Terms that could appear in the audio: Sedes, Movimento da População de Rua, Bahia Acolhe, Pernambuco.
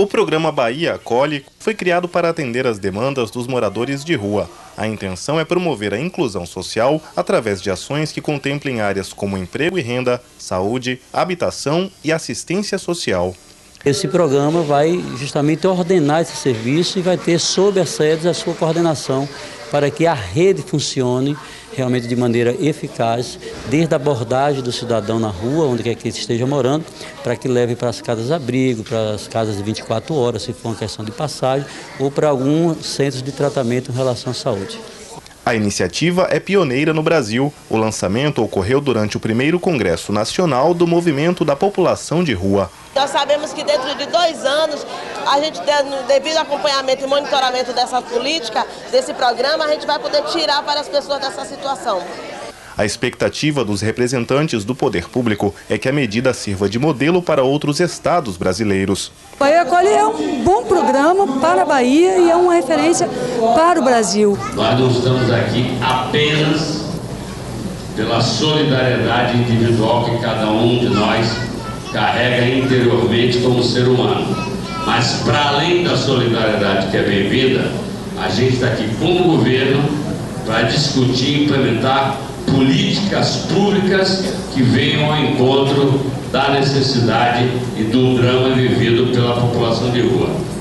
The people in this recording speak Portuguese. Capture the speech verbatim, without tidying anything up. O programa Bahia Acolhe foi criado para atender às demandas dos moradores de rua. A intenção é promover a inclusão social através de ações que contemplem áreas como emprego e renda, saúde, habitação e assistência social. Esse programa vai justamente ordenar esse serviço e vai ter sob a Sedes a sua coordenação para que a rede funcione realmente de maneira eficaz, desde a abordagem do cidadão na rua, onde quer que ele esteja morando, para que leve para as casas de abrigo, para as casas de vinte e quatro horas, se for uma questão de passagem, ou para alguns centros de tratamento em relação à saúde. A iniciativa é pioneira no Brasil. O lançamento ocorreu durante o primeiro Congresso Nacional do Movimento da População de Rua. Nós sabemos que dentro de dois anos, a gente, devido ao acompanhamento e monitoramento dessa política, desse programa, a gente vai poder tirar para as pessoas dessa situação. A expectativa dos representantes do poder público é que a medida sirva de modelo para outros estados brasileiros. Bahia Acolhe é um bom programa para a Bahia e é uma referência para o Brasil. Nós não estamos aqui apenas pela solidariedade individual que cada um de nós carrega interiormente como ser humano. Mas para além da solidariedade que é bem-vinda, a gente está aqui como governo para discutir e implementar políticas públicas que venham ao encontro da necessidade e do drama vivido pela população de rua.